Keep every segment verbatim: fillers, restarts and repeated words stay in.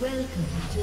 Welcome to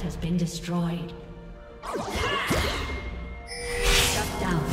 turret has been destroyed. Shut down.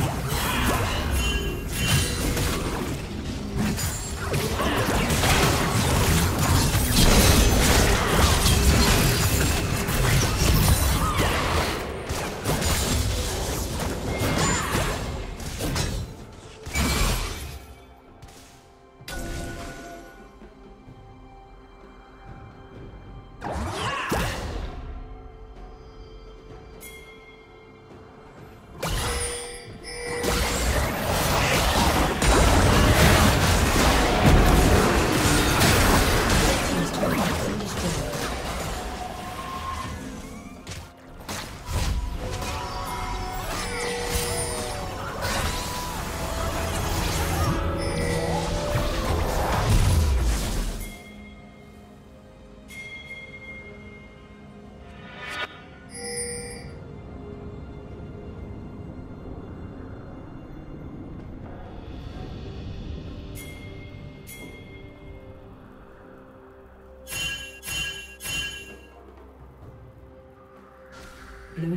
Blue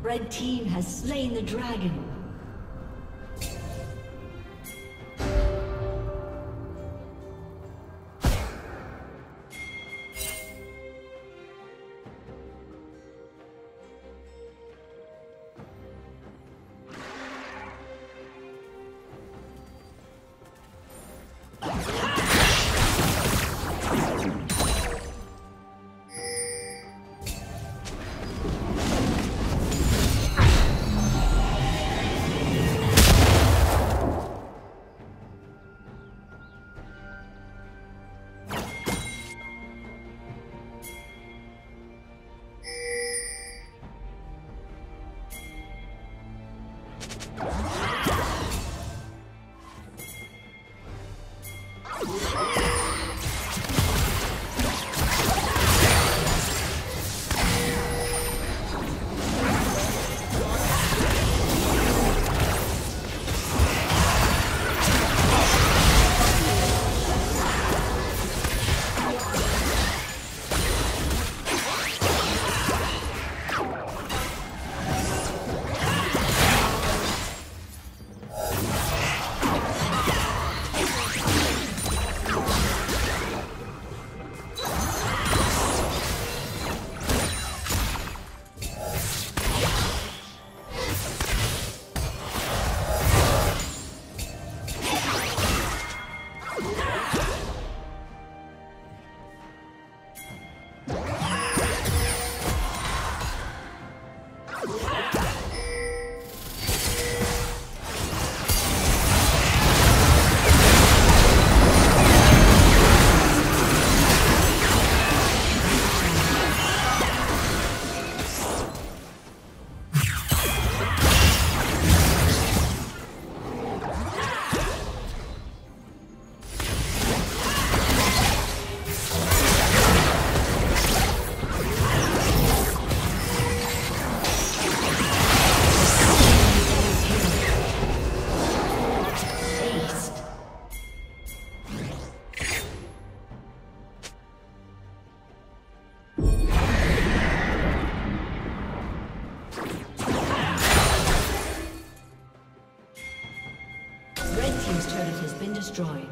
Red team has slain the dragon. Red team's turret has been destroyed.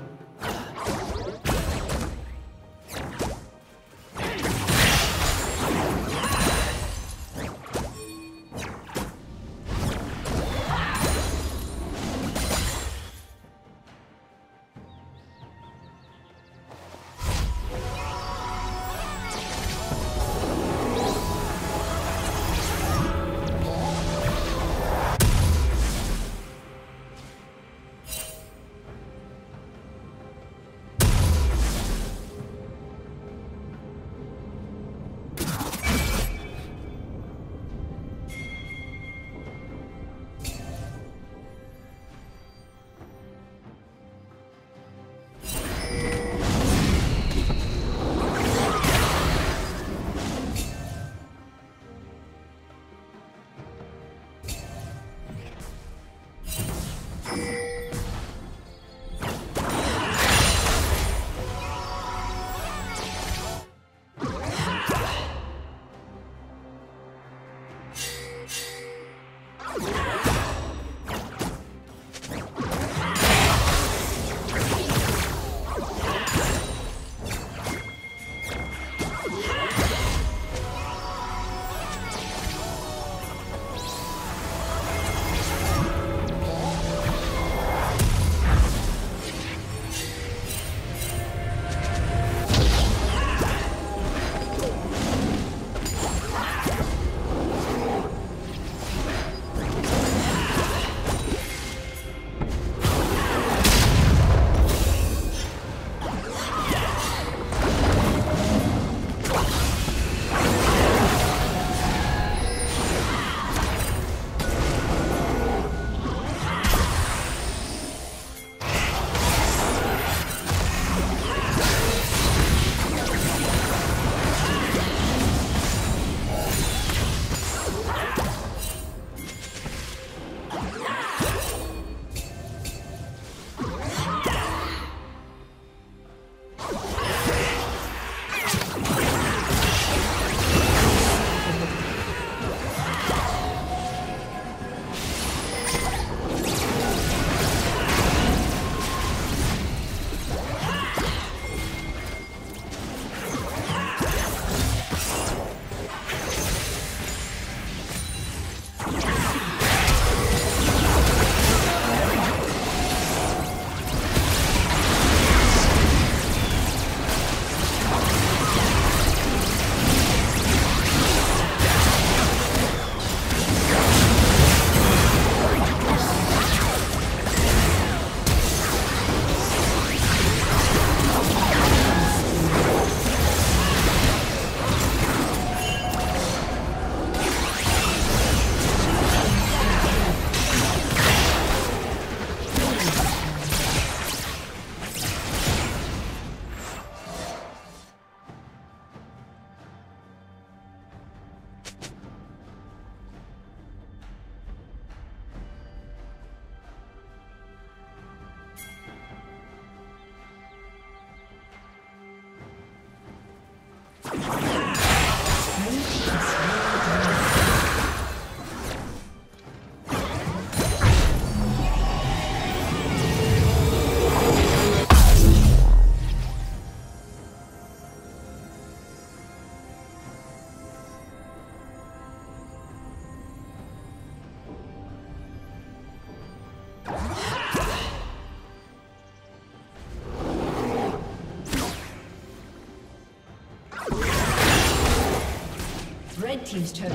Team's turret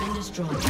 been destroyed.